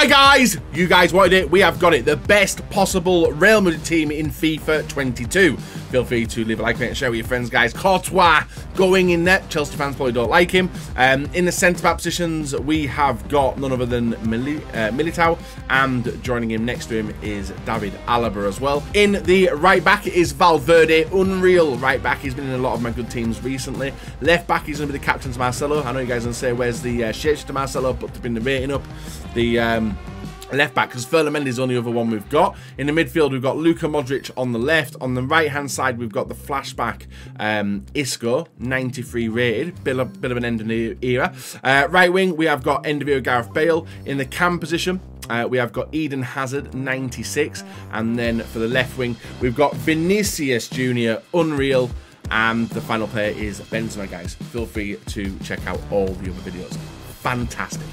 Hi guys, you guys wanted it, we have got it. The best possible Real Madrid team in FIFA 22. Feel free to leave a like and share with your friends, guys. Courtois going in there. Chelsea fans probably don't like him. In the centre-back positions, we have got none other than Militao, and joining him next to him is David Alaba as well. In the right-back is Valverde, unreal right-back. He's been in a lot of my good teams recently. Left-back, he's going to be the captain's Marcelo. I know you guys are going to say, where's the shapeshifter Marcelo, but they've been the rating up. The left back, because Fernandez is the only other one we've got. In the midfield, we've got Luka Modric on the left. On the right-hand side, we've got the flashback Isco, 93 rated, bit of an end of the era. Right wing, we have got end of era Gareth Bale. In the cam position, we have got Eden Hazard, 96. And then for the left wing, we've got Vinicius Junior, unreal. And the final player is Benzema, guys. Feel free to check out all the other videos. Fantastic.